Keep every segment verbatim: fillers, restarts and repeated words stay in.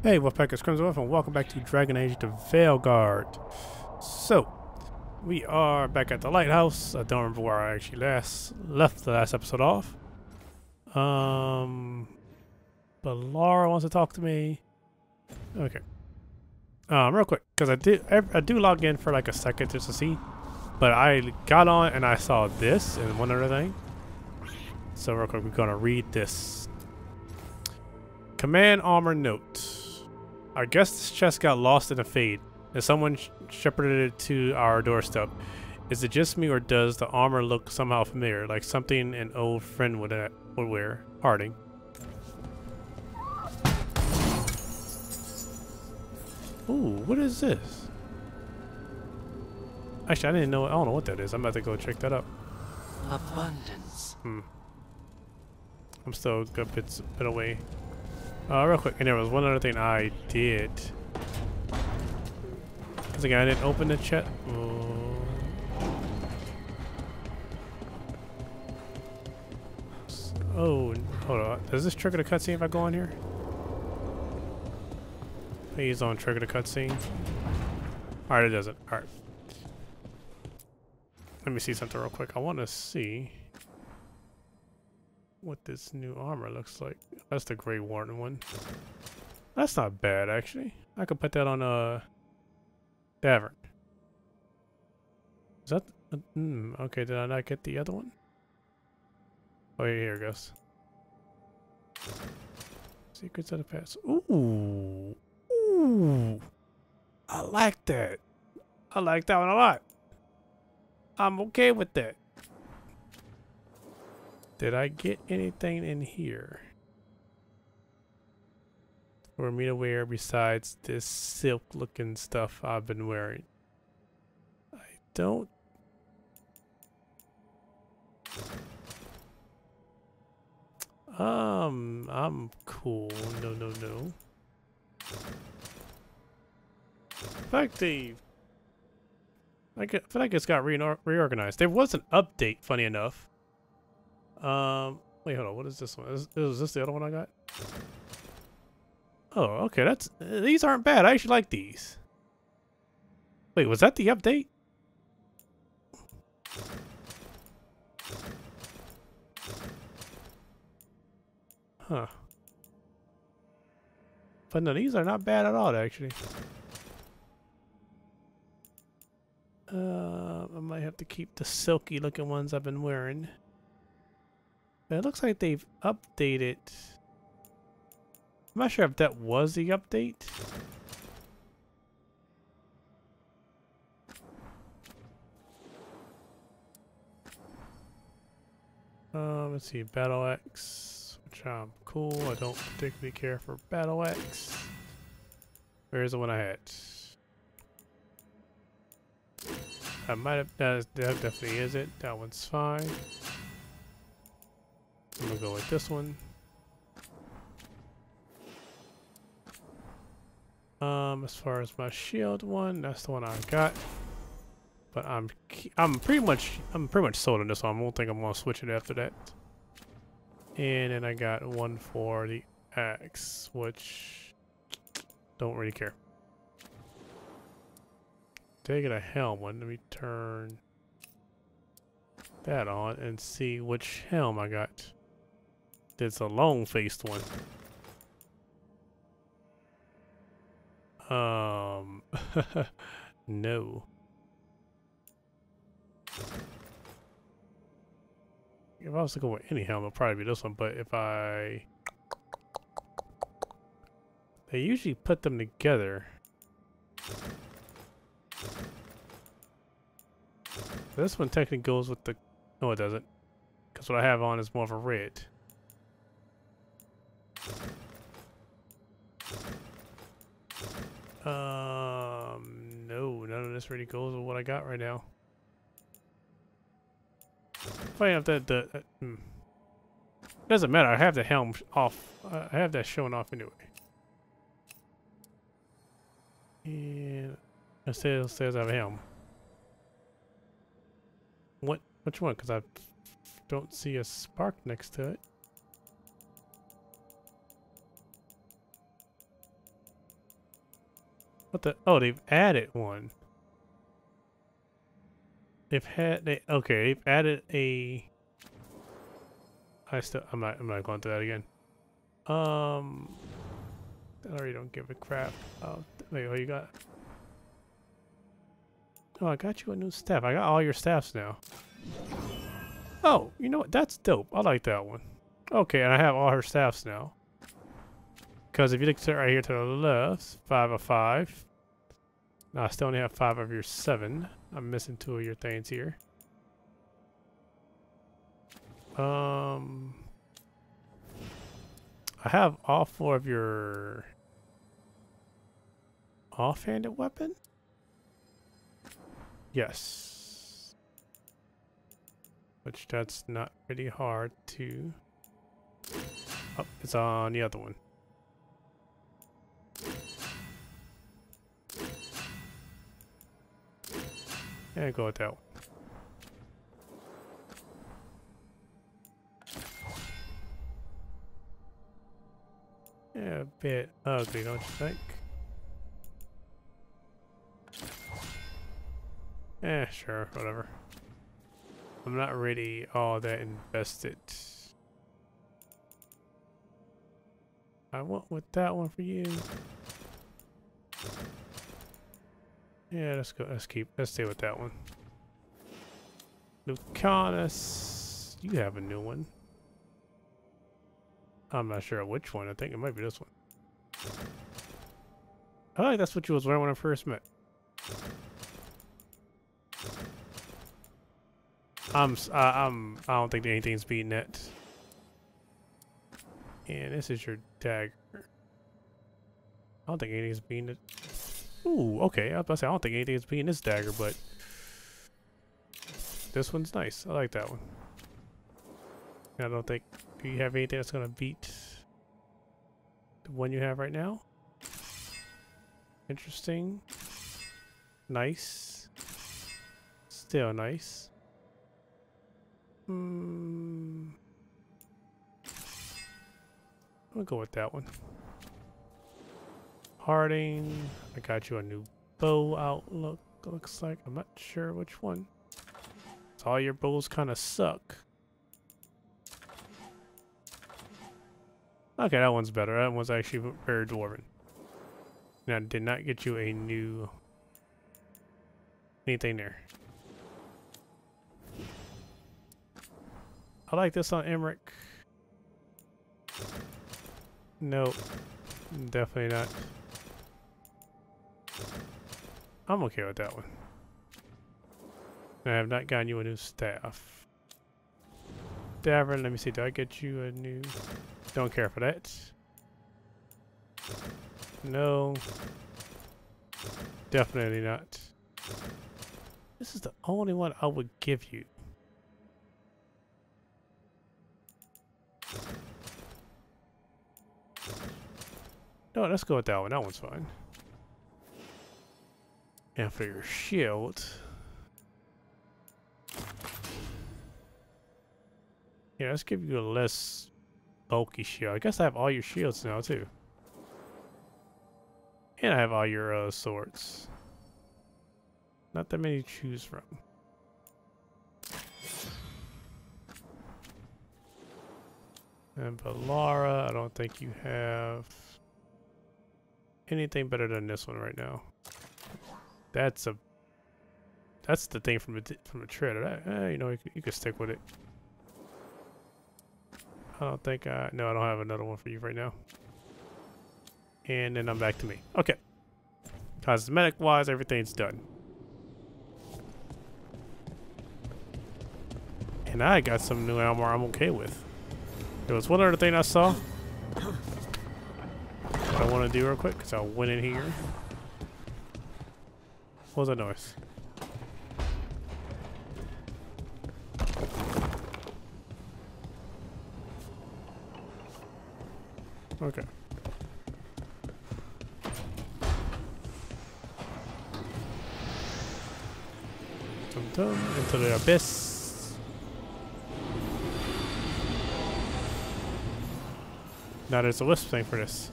Hey, Wolfpack, it's Crimson Wolf, and welcome back to Dragon Age: The Veilguard. So, we are back at the lighthouse. I don't remember where I actually last left the last episode off. Um, Bellara wants to talk to me. Okay. Um, real quick, because I did I do log in for like a second just to see, but I got on and I saw this and one other thing. So real quick, we're gonna read this command armor note. I guess this chest got lost in a fade, and someone sh shepherded it to our doorstep. Is it just me, or does the armor look somehow familiar, like something an old friend would, uh, would wear? Harding. Ooh, what is this? Actually, I didn't know. I don't know what that is. I'm about to go check that out. Abundance. Hmm. I'm still a bit, bit away. Uh, real quick, and there was one other thing I did. Because again, I didn't open the chat. Oh. oh, hold on. Does this trigger the cutscene if I go on here? Please don't trigger the cutscene. Alright, it doesn't. Alright. Let me see something real quick. I want to see what this new armor looks like. That's the Grey Warden one. That's not bad, actually. I could put that on uh, Davern. Is that? Uh, mm, okay, did I not get the other one? Oh, yeah, here it goes. Secrets of the past. Ooh. Ooh. I like that. I like that one a lot. I'm okay with that. Did I get anything in here for me to wear besides this silk looking stuff I've been wearing? I don't. Um, I'm cool. No, no, no. Fuck the. I feel like it's got re reorganized. There was an update, funny enough. Um, wait, hold on. What is this one? Is, is this the other one I got? Oh, okay. That's these aren't bad. I actually like these. Wait, was that the update? Huh. But no, these are not bad at all, actually. Uh, I might have to keep the silky looking ones I've been wearing. It looks like they've updated. I'm not sure if that was the update. Um, let's see, battle axe, which I'm cool. I don't particularly care for battle axe. Where's the one I had? I might have. That, is, that definitely is it. That one's fine. I'm gonna go with this one. Um, as far as my shield one, that's the one I got. But I'm, I'm pretty much, I'm pretty much sold on this one. I won't think I'm gonna switch it after that. And then I got one for the axe, which don't really care. Taking a helm one. Let me turn that on and see which helm I got. It's a long-faced one. Um, no. If I was to go with any helm, it'd probably be this one. But if I, they usually put them together. This one technically goes with the. No, it doesn't, because what I have on is more of a red. Um, no, none of this really goes with what I got right now. Funny enough, that the uh, hmm. doesn't matter. I have the helm off. I have that showing off anyway. And it still says I have a helm. What? Which one? Because I don't see a spark next to it. What the? Oh, they've added one. They've had they okay. They've added a. I still. I'm not. I'm not going through that again. Um. I already don't give a crap. Oh, wait. What you got? Oh, I got you a new staff. I got all your staffs now. Oh, you know what? That's dope. I like that one. Okay, and I have all her staffs now. Because if you look to right here to the left, five of five. No, I still only have five of your seven. I'm missing two of your things here. Um, I have all four of your offhanded weapon. Yes. Which that's not really hard to. Oh, it's on the other one. And go with that one. Yeah, a bit ugly, don't you think? Eh, sure, whatever. I'm not really all that invested. I went with that one for you. Yeah, let's go. Let's keep. Let's stay with that one. Lucanis, you have a new one. I'm not sure which one. I think it might be this one. I like that's what you was wearing when I first met. I'm. Uh, I'm. I don't think anything's beating it. And this is your dagger. I don't think anything's beating it. Ooh, okay. I was about to say, I don't think anything's beating this dagger, but this one's nice. I like that one. I don't think do you have anything that's gonna beat the one you have right now. Interesting. Nice. Still nice. Hmm. I'll go with that one. Harding, I got you a new bow outlook, looks like. I'm not sure which one. All your bows kind of suck. Okay, that one's better. That one's actually very dwarven. And I did not get you a new... anything there. I like this on Emmerich. Nope. Definitely not. I'm okay with that one. I have not gotten you a new staff. Davern, let me see. Did I get you a new... Don't care for that. No. Definitely not. This is the only one I would give you. No, let's go with that one. That one's fine. And for your shield, yeah, let's give you a less bulky shield. I guess I have all your shields now too, and I have all your uh, swords. Not that many to choose from. And Bellara, I don't think you have anything better than this one right now. That's a. That's the thing from a from a trailer. That, eh, you know, you, you can stick with it. I don't think I. No, I don't have another one for you right now. And then I'm back to me. Okay. Cosmetic wise, everything's done. And I got some new armor I'm okay with. There was one other thing I saw that I want to do real quick because I went in here. What was that noise? Okay. Dum dum into the abyss. Now there's a wisp thing for this.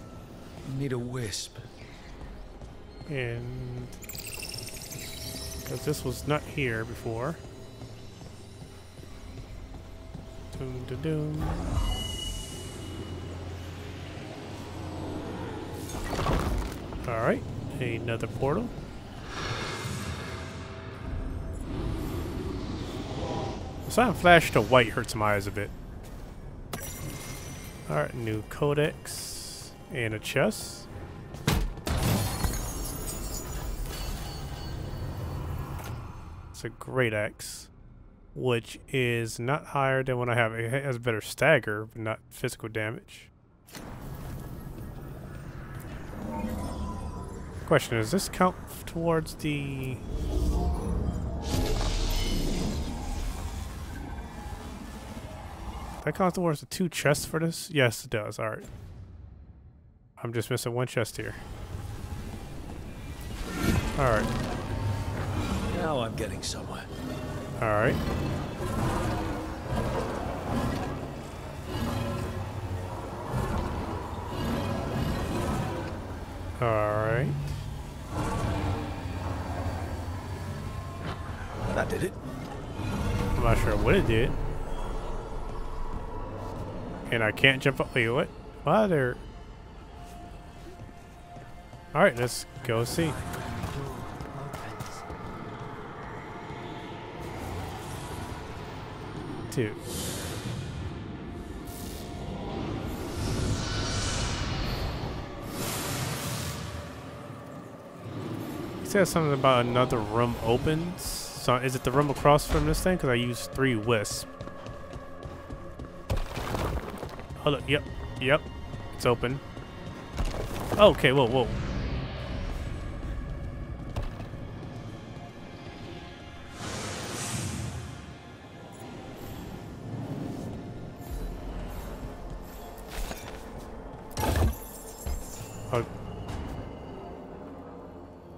You need a wisp. And because this was not here before. Doom to doom. All right, another portal. The silent flash to white hurts my eyes a bit. All right, new codex and a chest. It's a great axe, which is not higher than what I have. It has better stagger, but not physical damage. Question, does this count towards the... That counts towards the two chests for this? Yes, it does. All right. I'm just missing one chest here. All right. Now I'm getting somewhere. All right. All right. That did it. I'm not sure what it did. And I can't jump up. Wait, what? Why there? All right, let's go see. Dude. He says something about another room opens. So is it the room across from this thing? Because I used three wisps. Oh look, yep, yep, it's open. Okay, whoa, whoa.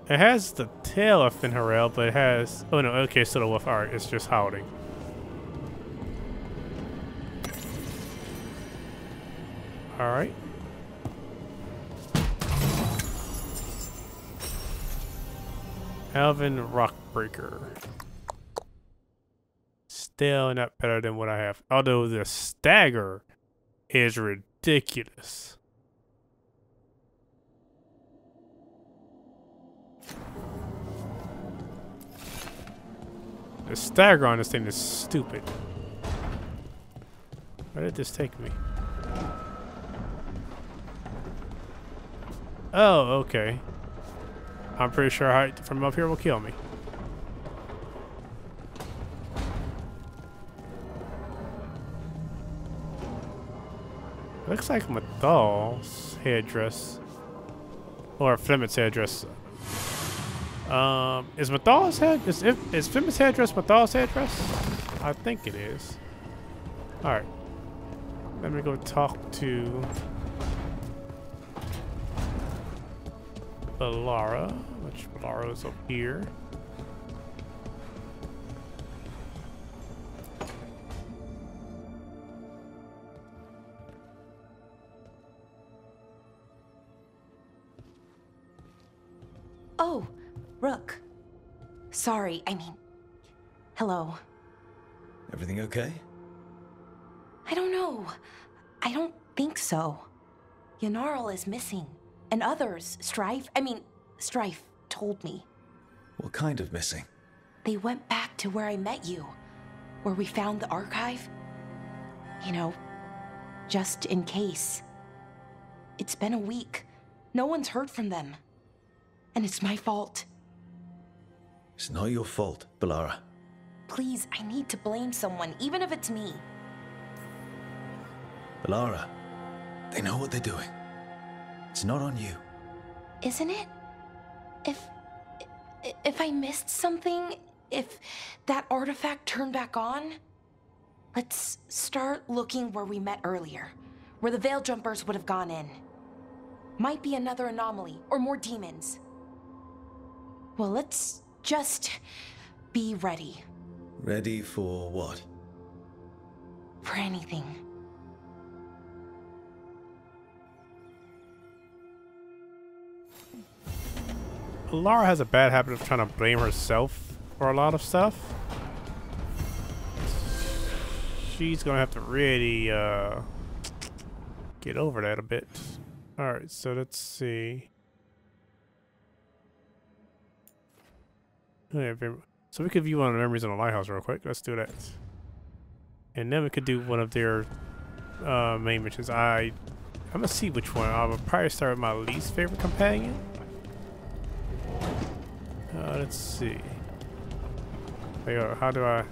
It has the tail of Finharal, but it has... Oh, no. Okay, so the wolf. All right, it's just Howling. All right. Alvin Rockbreaker. Still not better than what I have. Although the stagger is ridiculous. The stagger on this thing is stupid. Where did this take me? Oh, okay. I'm pretty sure height from up here will kill me. Looks like Mythal's headdress. Or Flemeth's headdress. Um, is Mythal's head, is, is Flemeth's headdress Mythal's headdress? I think it is. Alright. Let me go talk to Bellara, which Bellara's up here. Oh! Rook. Sorry, I mean... Hello. Everything okay? I don't know. I don't think so. Yanaril is missing. And others, Strife... I mean, Strife told me. What kind of missing? They went back to where I met you. Where we found the archive. You know, just in case. It's been a week. No one's heard from them. And it's my fault. It's not your fault, Bellara. Please, I need to blame someone, even if it's me. Bellara, they know what they're doing. It's not on you. Isn't it? If... if I missed something, if that artifact turned back on, let's start looking where we met earlier, where the veil jumpers would have gone in. Might be another anomaly, or more demons. Well, let's... just be ready. Ready for what? For anything. Lara has a bad habit of trying to blame herself for a lot of stuff. She's gonna have to really uh, get over that a bit. All right, so let's see. So we could view one of the memories in the lighthouse real quick. Let's do that. And then we could do one of their uh, main missions. I, I'm gonna see which one. I'll probably start with my least favorite companion. Uh, let's see. Hang on, how do I?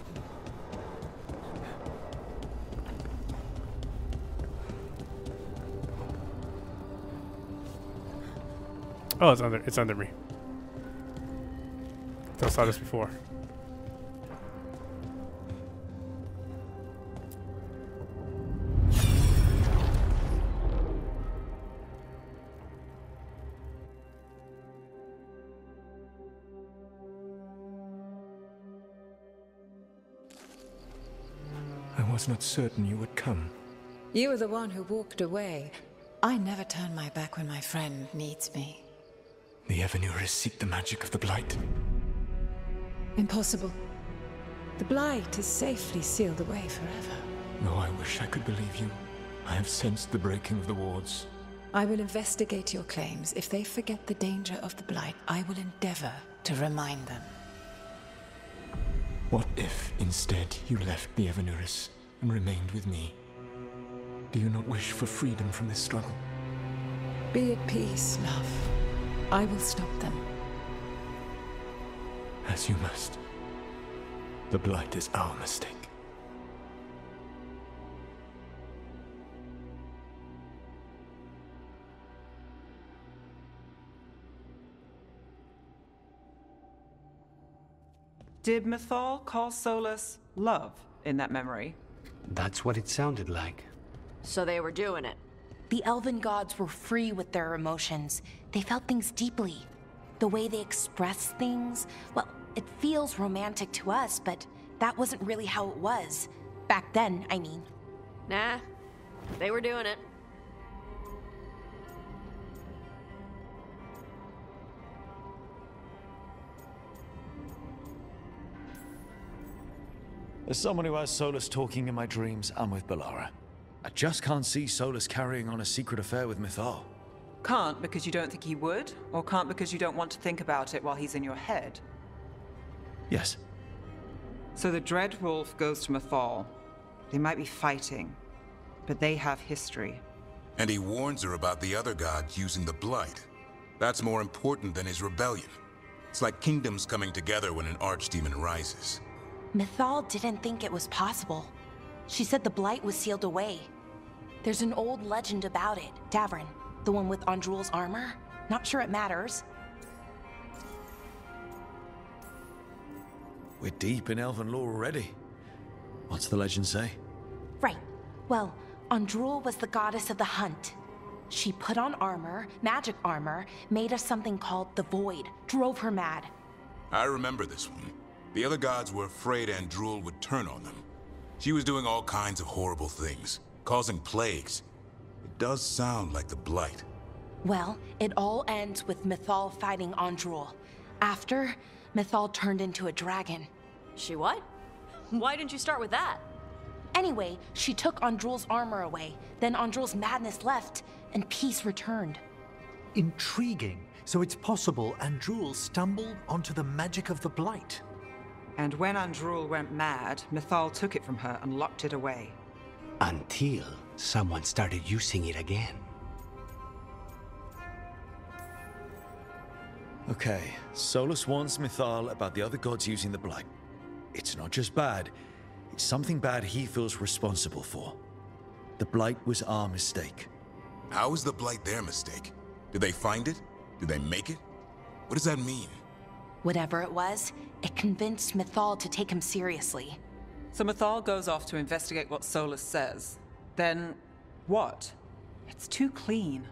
Oh, it's under. It's under me. I saw this before. I was not certain you would come. You were the one who walked away. I never turn my back when my friend needs me. The Evanuris seek the magic of the Blight. Impossible. The Blight is safely sealed away forever. Though I wish I could believe you, I have sensed the breaking of the wards. I will investigate your claims. If they forget the danger of the Blight, I will endeavor to remind them. What if, instead, you left the Evanuris and remained with me? Do you not wish for freedom from this struggle? Be at peace, love. I will stop them. As you must. The Blight is our mistake. Did Mythal call Solas love in that memory? That's what it sounded like. So they were doing it. The elven gods were free with their emotions. They felt things deeply. The way they express things, well, it feels romantic to us, but that wasn't really how it was. Back then, I mean. Nah, they were doing it. As someone who has Solas talking in my dreams, I'm with Bellara. I just can't see Solas carrying on a secret affair with Mythal. Can't because you don't think he would, or can't because you don't want to think about it while he's in your head? Yes. So the Dread Wolf goes to Mythal. They might be fighting, but they have history. And he warns her about the other gods using the Blight. That's more important than his rebellion. It's like kingdoms coming together when an archdemon rises. Mythal didn't think it was possible. She said the Blight was sealed away. There's an old legend about it, Davern, the one with Andruil's armor. Not sure it matters. We're deep in elven lore already. What's the legend say? Right. Well, Andruil was the goddess of the hunt. She put on armor, magic armor, made of something called the Void, drove her mad. I remember this one. The other gods were afraid Andruil would turn on them. She was doing all kinds of horrible things, causing plagues. It does sound like the Blight. Well, it all ends with Mythal fighting Andruil. After, Mythal turned into a dragon. She what? Why didn't you start with that? Anyway, she took Andruil's armor away, then Andruil's madness left, and peace returned. Intriguing. So it's possible Andruil stumbled onto the magic of the Blight. And when Andruil went mad, Mythal took it from her and locked it away. Until someone started using it again. Okay, Solas warns Mythal about the other gods using the Blight. It's not just bad, it's something bad he feels responsible for. The Blight was our mistake. How is the Blight their mistake? Did they find it? Did they make it? What does that mean? Whatever it was, it convinced Mythal to take him seriously. So Mythal goes off to investigate what Solas says. Then what? It's too clean.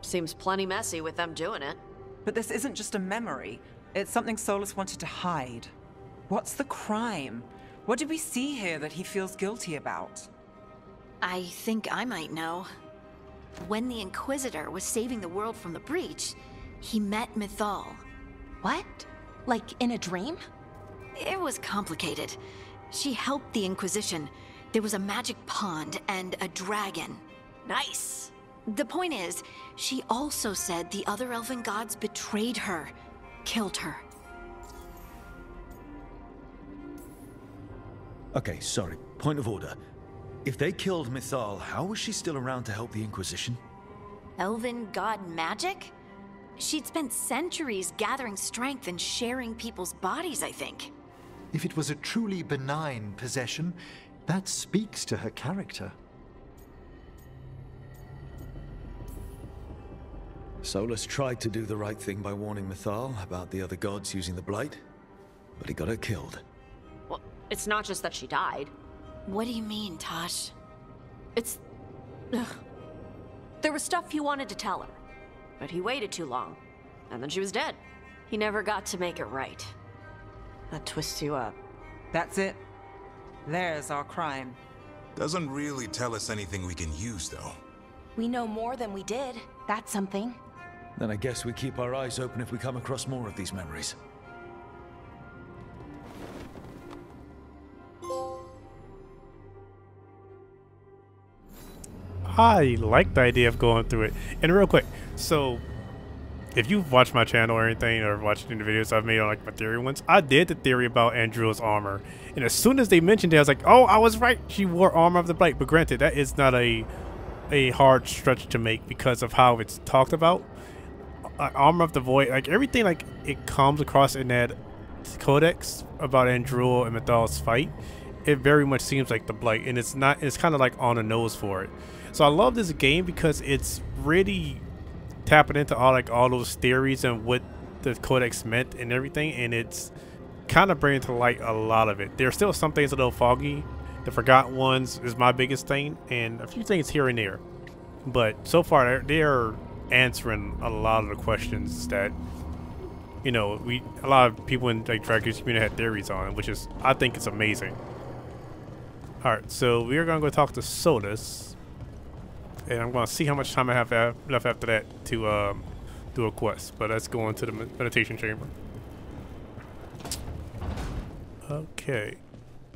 Seems plenty messy with them doing it. But this isn't just a memory. It's something Solas wanted to hide. What's the crime? What did we see here that he feels guilty about? I think I might know. When the Inquisitor was saving the world from the breach, he met Mythal. What? Like in a dream? It was complicated. She helped the Inquisition. There was a magic pond and a dragon. Nice. The point is, she also said the other elven gods betrayed her, killed her. Okay, sorry. Point of order. If they killed Mythal, how was she still around to help the Inquisition? Elven god magic? She'd spent centuries gathering strength and sharing people's bodies, I think. If it was a truly benign possession, that speaks to her character. Solas tried to do the right thing by warning Mythal about the other gods using the Blight, but he got her killed. Well, it's not just that she died. What do you mean, Taash? It's... Ugh. There was stuff he wanted to tell her, but he waited too long, and then she was dead. He never got to make it right. That twists you up. That's it. There's our crime. Doesn't really tell us anything we can use, though. We know more than we did. That's something. Then I guess we keep our eyes open if we come across more of these memories. I like the idea of going through it. And real quick, so if you've watched my channel or anything, or watched any videos I've made on like my theory ones, I did the theory about Andruil's armor. And as soon as they mentioned it, I was like, oh, I was right. She wore armor of the Blight. But granted, that is not a a hard stretch to make because of how it's talked about. Uh, armor of the Void, like everything, like it comes across in that codex about Andruil and Mythal's fight. It very much seems like the Blight, and it's not. It's kind of like on the nose for it. So I love this game because it's really tapping into all like all those theories and what the codex meant and everything, and it's kind of bringing to light a lot of it. There's still some things a little foggy. The forgotten ones is my biggest thing, and a few things here and there. But so far, they're answering a lot of the questions that, you know, we a lot of people in like Dragon Age community had theories on, which is I think it's amazing. All right, so we are gonna go talk to Solas, and I'm gonna see how much time I have left after that to um, do a quest. But let's go into the meditation chamber. Okay.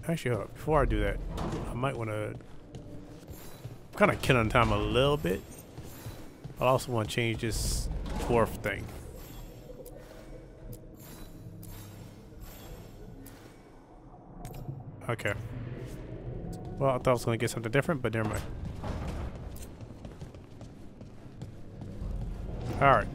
Actually, hold up. Before I do that, I might want to kind of kill on time a little bit. I also want to change this dwarf thing. Okay. Well, I thought I was going to get something different, but never mind. Alright.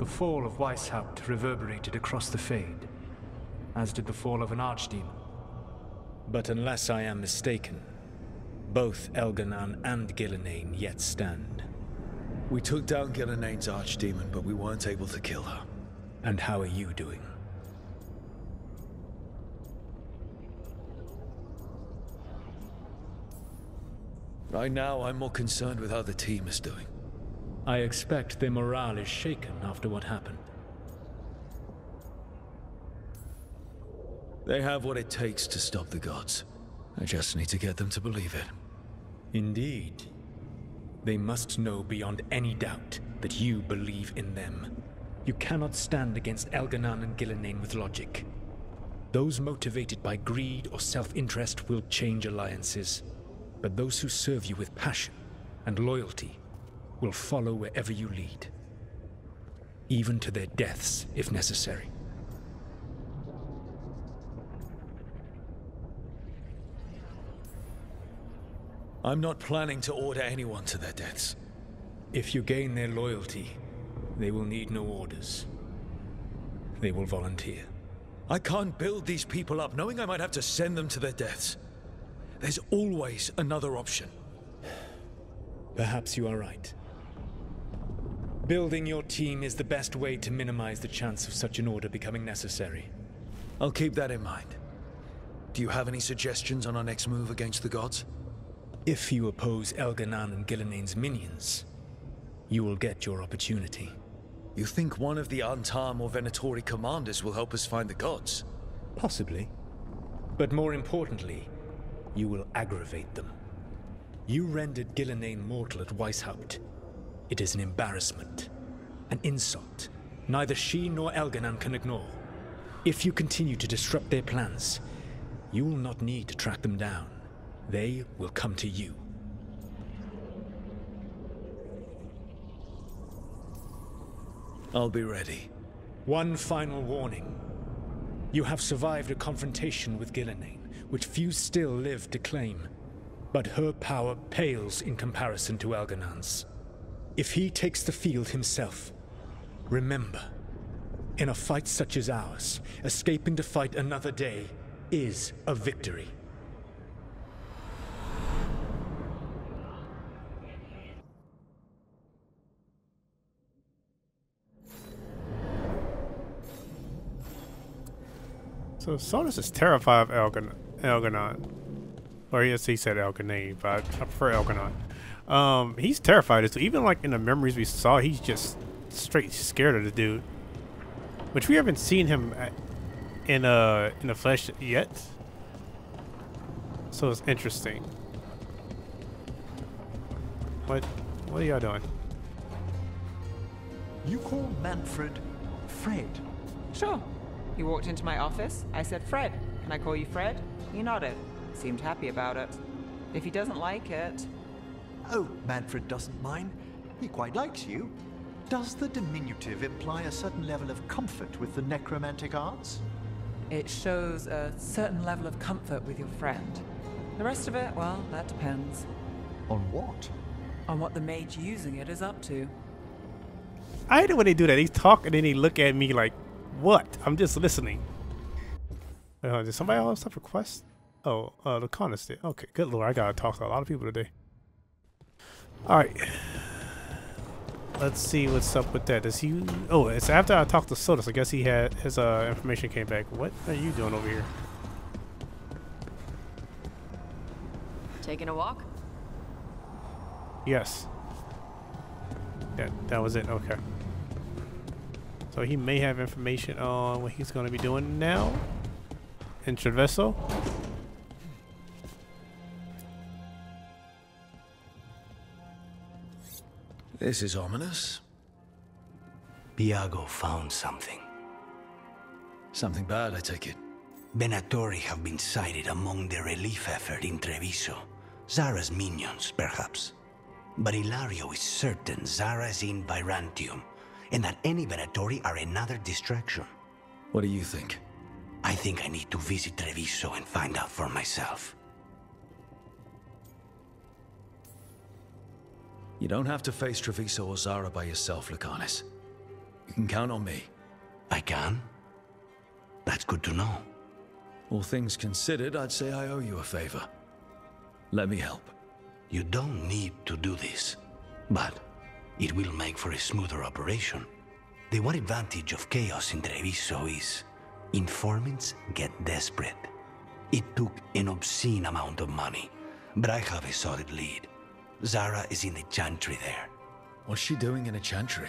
The fall of Weishaupt reverberated across the Fade, as did the fall of an archdemon. But unless I am mistaken, both Elgar'nan and Ghilan'nain yet stand. We took down Ghilan'nain's archdemon, but we weren't able to kill her. And how are you doing? Right now, I'm more concerned with how the team is doing. I expect their morale is shaken after what happened. They have what it takes to stop the gods. I just need to get them to believe it. Indeed. They must know beyond any doubt that you believe in them. You cannot stand against Elgar'nan and Ghilan'nain with logic. Those motivated by greed or self-interest will change alliances, but those who serve you with passion and loyalty will follow wherever you lead, even to their deaths if necessary. I'm not planning to order anyone to their deaths. If you gain their loyalty, they will need no orders. They will volunteer. I can't build these people up knowing I might have to send them to their deaths. There's always another option. Perhaps you are right. Building your team is the best way to minimize the chance of such an order becoming necessary. I'll keep that in mind. Do you have any suggestions on our next move against the gods? If you oppose Elgar'nan and Ghilan'nain's minions, you will get your opportunity. You think one of the Antam or Venatori commanders will help us find the gods? Possibly. But more importantly, you will aggravate them. You rendered Ghilan'nain mortal at Weishaupt. It is an embarrassment, an insult, neither she nor Elgar'nan can ignore. If you continue to disrupt their plans, you will not need to track them down. They will come to you. I'll be ready. One final warning. You have survived a confrontation with Ghilan'nain, which few still live to claim. But her power pales in comparison to Elgar'nan's. If he takes the field himself, remember, in a fight such as ours, escaping to fight another day is a victory. So Solas is terrified of Elgar'nan. Or yes, he said Elgar'nan, but I prefer Elgar'nan. Um, he's terrified. So even like in the memories we saw, he's just straight scared of the dude. Which we haven't seen him in uh in the flesh yet. So it's interesting. What what are y'all doing? You call Manfred Fred? Sure. He walked into my office, I said, Fred, can I call you Fred? He nodded, seemed happy about it. If he doesn't like it... Oh, Manfred doesn't mind. He quite likes you. Does the diminutive imply a certain level of comfort with the necromantic arts? It shows a certain level of comfort with your friend. The rest of it, well, that depends. On what? On what the mage using it is up to. I hate it when they do that. They talk and then they look at me like, what? I'm just listening. Uh, did somebody else have a request? Oh, uh, Lucanis did. Okay, good lord. I gotta talk to a lot of people today. Alright. Let's see what's up with that. Is he... Oh, it's after I talked to Solas. I guess he had... His uh, information came back. What are you doing over here? Taking a walk? Yes. Yeah, that was it. Okay. So he may have information on what he's going to be doing now in Treviso. This is ominous. Biago found something. Something bad, I take it. Venatori have been sighted among the relief effort in Treviso. Zara's minions, perhaps. But Ilario is certain Zara is in Virantium, and that any Venatori are another distraction. What do you think? I think I need to visit Treviso and find out for myself. You don't have to face Treviso or Zara by yourself, Lucanis. You can count on me. I can? That's good to know. All things considered, I'd say I owe you a favor. Let me help. You don't need to do this, but it will make for a smoother operation. The one advantage of chaos in Treviso is informants get desperate. It took an obscene amount of money, but I have a solid lead. Zara is in the Chantry there. What's she doing in a Chantry?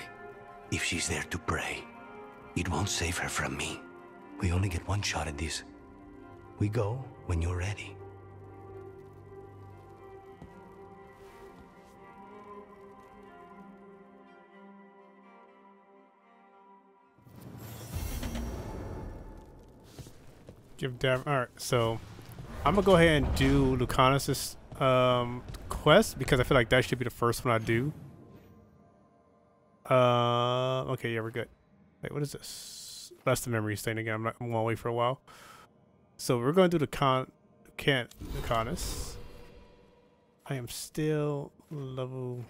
If she's there to pray, it won't save her from me. We only get one shot at this. We go when you're ready. Give Davern. All right, so I'm gonna go ahead and do Lucanis's um, quest because I feel like that should be the first one I do. Uh, okay, yeah, we're good. Wait, what is this? That's the memories thing again. I'm not. I'm gonna wait for a while. So we're gonna do the con. Can't Lucanis. I am still level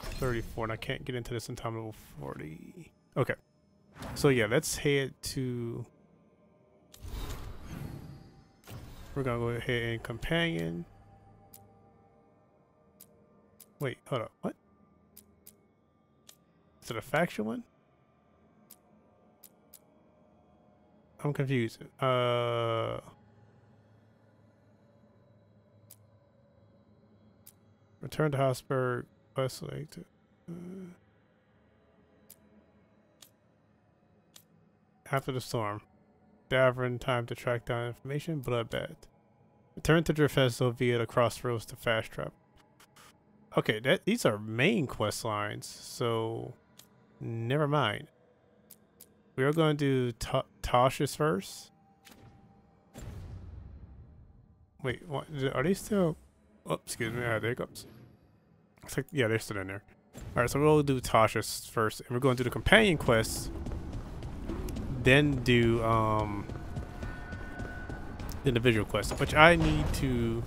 thirty-four, and I can't get into this in time. Level forty. Okay. So yeah, let's head to. We're gonna go ahead and companion. Wait, hold up, what? Is it a faction one? I'm confused. Uh, return to Houseburg. Westlake. Uh, after the storm. Davern time to track down information. Bloodbath. Return to Drefeso via the crossroads to fast travel. Okay, that these are main quest lines, so never mind. We are going to do Taash first. Wait, what? Are they still? Oh, excuse me. Ah, there it goes. It's like, yeah, they're still in there. All right, so we'll do Tasha's first, and we're going to do the companion quest, then do um the individual quest, which I need to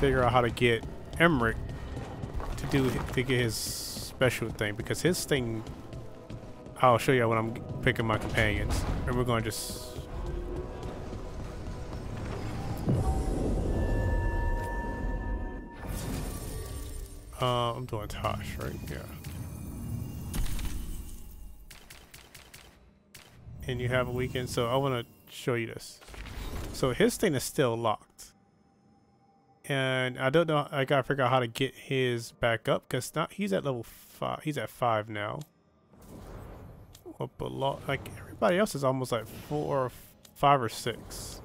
figure out how to get Emmerich to do to get his special thing, because his thing, I'll show you when I'm picking my companions, and we're going to just. Uh, I'm doing Taash, right? Yeah. And you have a weekend, so I want to show you this. So his thing is still locked. And I don't know, I gotta figure out how to get his back up, because not he's at level five. He's at five now. Well, but like everybody else is almost like four or five or six.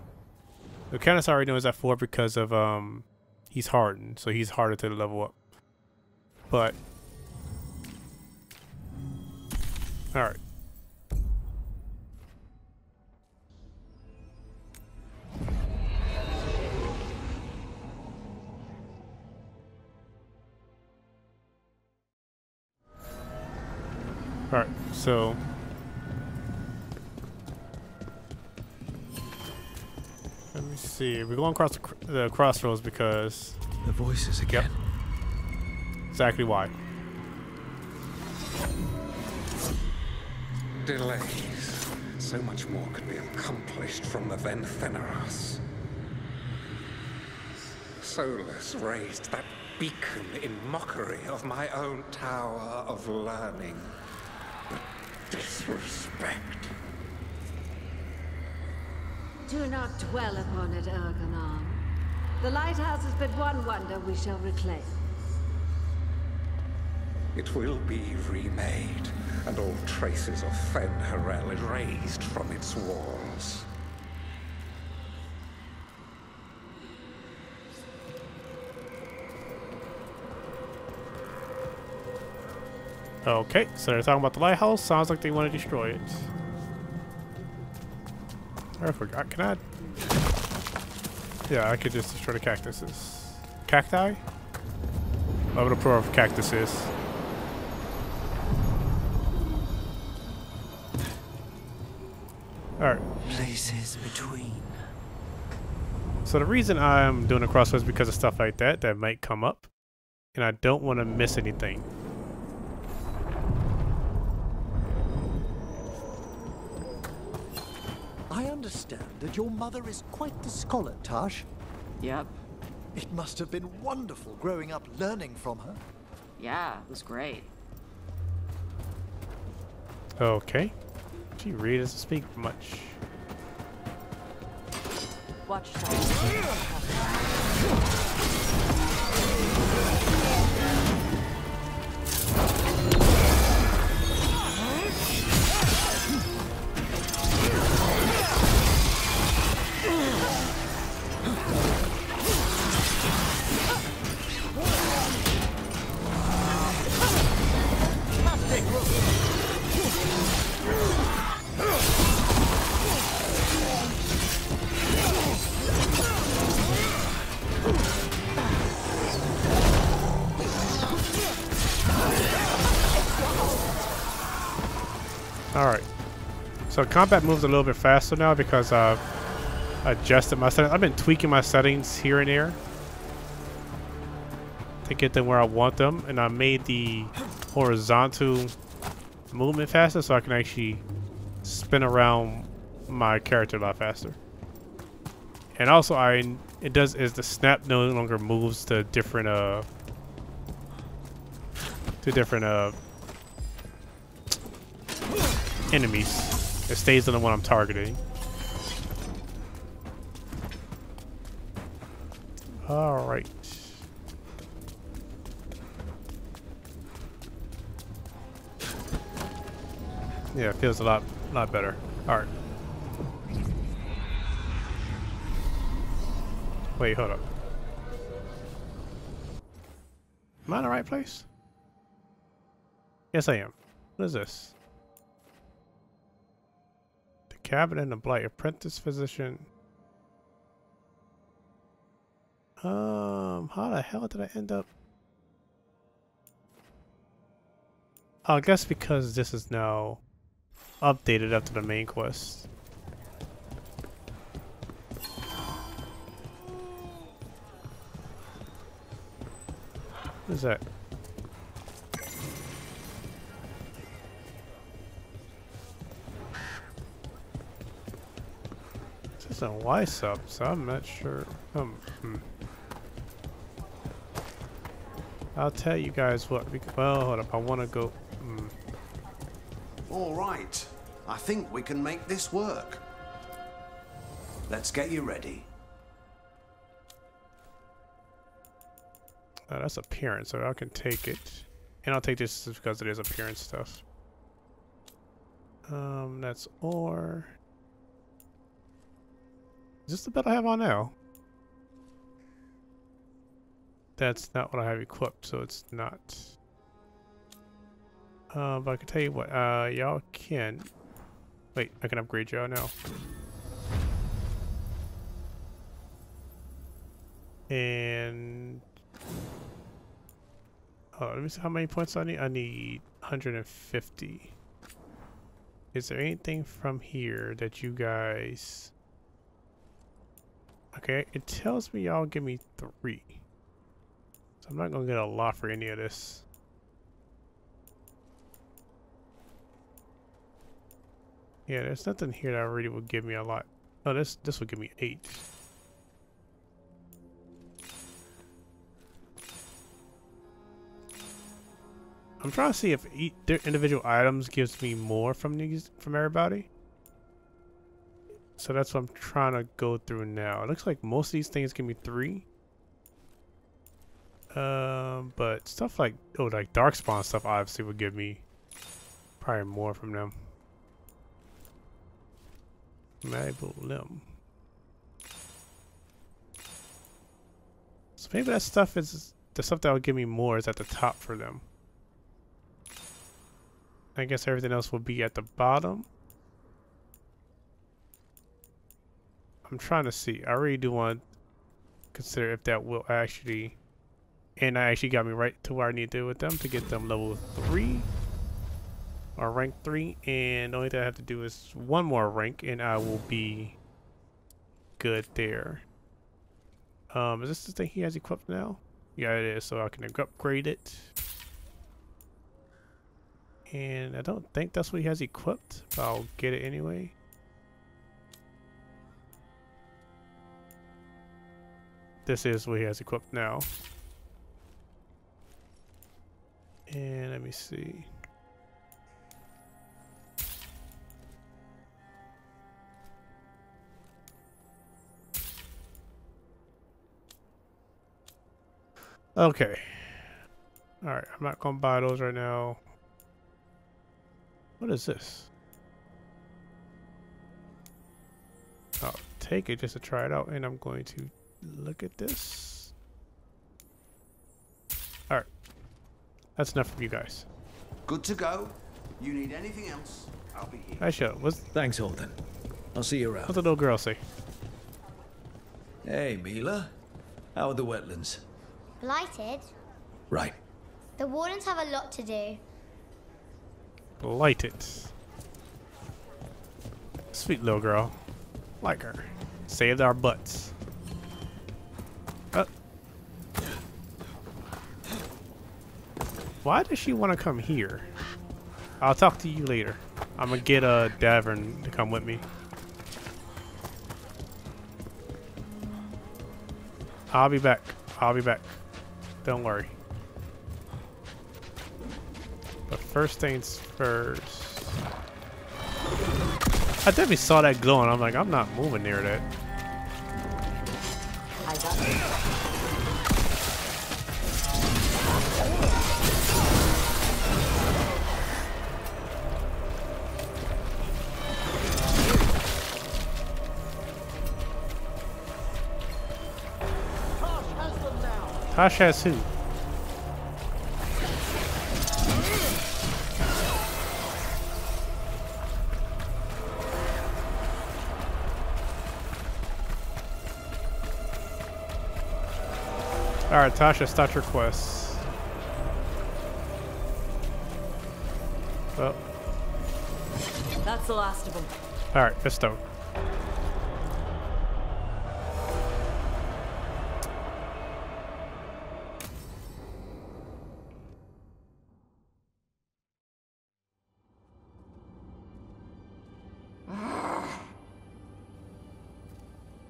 Lucanis already knows at four because of um he's hardened, so he's harder to level up. But all right. All right. So let me see. We're going across the, cr the crossroads because the voices again. Yep. Exactly why. Delays. So much more could be accomplished from the Venatori. Solas raised that beacon in mockery of my own tower of learning. But disrespect. Do not dwell upon it, Elgar'nan. The lighthouse is but one wonder we shall reclaim. It will be remade, and all traces of Finharal erased from its walls. Okay, so they're talking about the lighthouse. Sounds like they want to destroy it. I forgot. Can I? Yeah, I could just destroy the cactuses. Cacti? I'm gonna pour off cactuses. All right. Places between. So the reason I'm doing a crossroads is because of stuff like that that might come up, and I don't want to miss anything. I understand that your mother is quite the scholar, Taash. Yep. It must have been wonderful growing up learning from her. Yeah, it was great. Okay. She really doesn't speak much. Watch that. Alright, so combat moves a little bit faster now because I've adjusted my settings. I've been tweaking my settings here and there to get them where I want them, and I made the horizontal movement faster so I can actually spin around my character a lot faster. And also, I it does is the snap no longer moves to different uh to different uh enemies. It stays on the one I'm targeting. All right. Yeah, it feels a lot, lot better. Alright. Wait, hold up. Am I in the right place? Yes, I am. What is this? The Cabin in the Blight. Apprentice Physician. Um, how the hell did I end up? I guess because this is now updated after the main quest. What is that? This is a Y sub, so I'm not sure. Um, hmm. I'll tell you guys what we. Well, hold up. I want to go. Mm. All right. I think we can make this work. Let's get you ready. Uh, that's appearance, so I can take it. And I'll take this because it is appearance stuff. Um, that's ore. Is this the belt I have on now? That's not what I have equipped, so it's not. Uh, but I can tell you what, uh, y'all can. Wait, I can upgrade y'all now. And. Oh, let me see how many points I need. I need one hundred fifty. Is there anything from here that you guys... Okay, it tells me y'all give me three. So I'm not going to get a lot for any of this. Yeah, there's nothing here that really will give me a lot. Oh, this, this will give me eight. I'm trying to see if each, their individual items gives me more from these from everybody. So that's what I'm trying to go through now. It looks like most of these things give me three. Um, but stuff like oh, like Darkspawn stuff obviously would give me probably more from them. Malleable limb. So maybe that stuff is the stuff that would give me more is at the top for them. I guess everything else will be at the bottom. I'm trying to see. I really do want to consider if that will actually... And I actually got me right to where I need to with them to get them level three. Or rank three. And the only thing I have to do is one more rank and I will be good there. Um, is this the thing he has equipped now? Yeah, it is. So I can upgrade it. And I don't think that's what he has equipped, but I'll get it anyway. This is what he has equipped now. And let me see. Okay. Alright, I'm not going to buy those right now. What is this? I'll take it just to try it out, and I'm going to look at this. Alright. That's enough for you guys. Good to go. You need anything else, I'll be here. I shall. What's... Thanks, Holden. I'll see you around. What's the little girl say? Hey, Mila. How are the wetlands? Blighted. Right. The wardens have a lot to do. Blight it. Sweet little girl. Like her. Saved our butts. Uh. Why does she want to come here? I'll talk to you later. I'm going to get a Davern to come with me. I'll be back. I'll be back. Don't worry. But first things first. I definitely saw that glow and I'm like, I'm not moving near that. I got it. Taash has who? Alright, Taash, start your quests. Oh. That's the last of them. Alright, Fisto.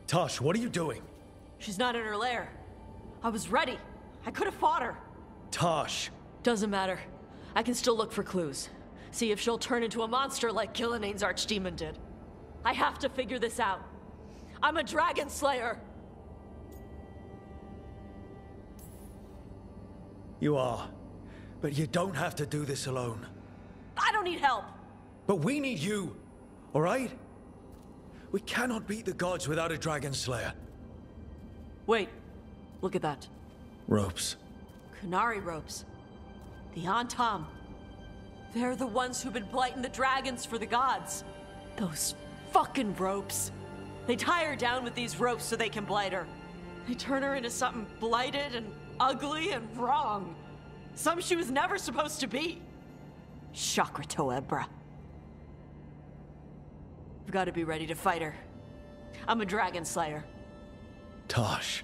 Taash, what are you doing? She's not in her lair. I was ready. I could have fought her. Taash. Doesn't matter. I can still look for clues. See if she'll turn into a monster like Ghilan'nain's archdemon did. I have to figure this out. I'm a dragon slayer. You are. But you don't have to do this alone. I don't need help. But we need you. All right? We cannot beat the gods without a dragon slayer. Wait. Look at that. Ropes. Qunari ropes. The Antam. They're the ones who've been blighting the dragons for the gods. Those fucking ropes. They tie her down with these ropes so they can blight her. They turn her into something blighted and ugly and wrong. Some she was never supposed to be. Chakra Toebra. I've got to be ready to fight her. I'm a dragon slayer. Taash.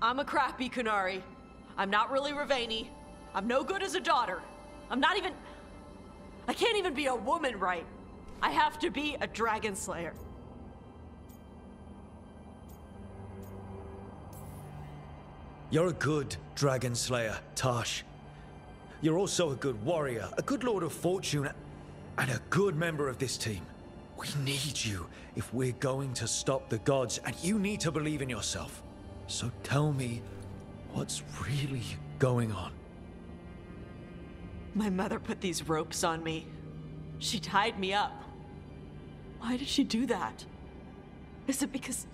I'm a crappy Qunari. I'm not really Rivaini. I'm no good as a daughter. I'm not even... I can't even be a woman right. I have to be a dragon slayer. You're a good dragon slayer, Taash. You're also a good warrior, a good lord of fortune, and a good member of this team. We need you if we're going to stop the gods, and you need to believe in yourself. So tell me, what's really going on? My mother put these ropes on me. She tied me up. Why did she do that? Is it because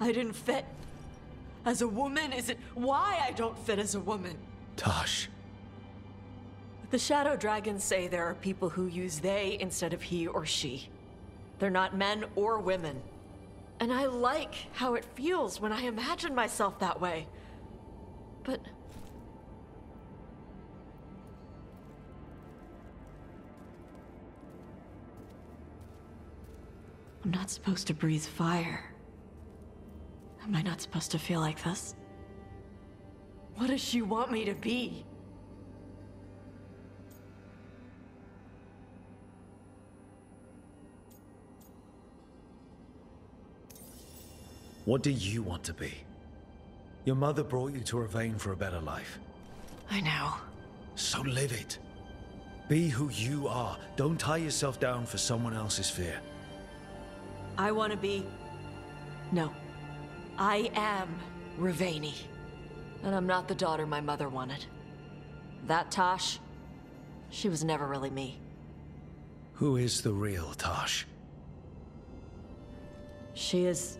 I didn't fit as a woman? Is it why I don't fit as a woman? Taash. The Shadow Dragons say there are people who use they instead of he or she. They're not men or women. And I like how it feels when I imagine myself that way. But... I'm not supposed to breathe fire. Am I not supposed to feel like this? What does she want me to be? What do you want to be? Your mother brought you to Rivain for a better life. I know. So live it. Be who you are. Don't tie yourself down for someone else's fear. I want to be... No. I am Rivaini. And I'm not the daughter my mother wanted. That Taash, she was never really me. Who is the real Taash? She is...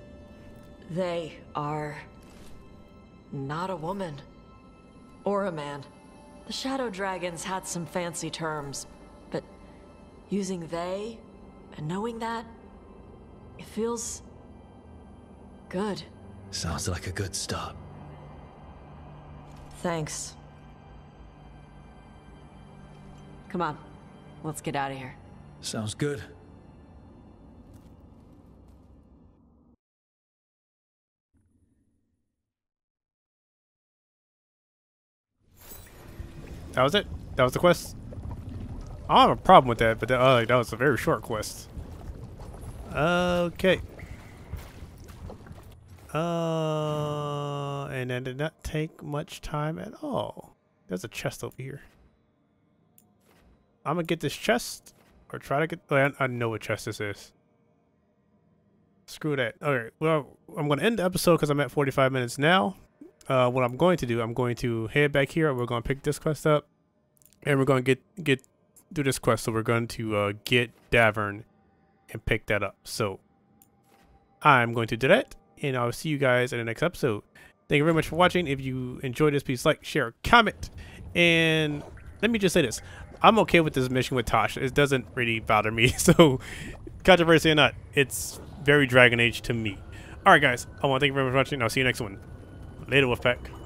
They are not a woman or a man. The Shadow Dragons had some fancy terms, but using they and knowing that, it feels good. Sounds like a good start. Thanks. Come on, let's get out of here. Sounds good. That was it. That was the quest. I don't have a problem with that, but that, uh, that was a very short quest. Okay. Uh, and that did not take much time at all. There's a chest over here. I'm gonna get this chest, or try to get. I, I know what chest this is. Screw that. All right. Well, I'm gonna end the episode because I'm at forty-five minutes now. Uh, what I'm going to do, I'm going to head back here. We're going to pick this quest up, and we're going to get get do this quest. So we're going to uh, get Davern and pick that up. So I'm going to do that, and I'll see you guys in the next episode. Thank you very much for watching. If you enjoyed this, please like, share, comment. And let me just say this. I'm okay with this mission with Taash. It doesn't really bother me. So, controversy or not, it's very Dragon Age to me. Alright guys, I want to thank you very much for watching. I'll see you next one. Later, Wolfpack.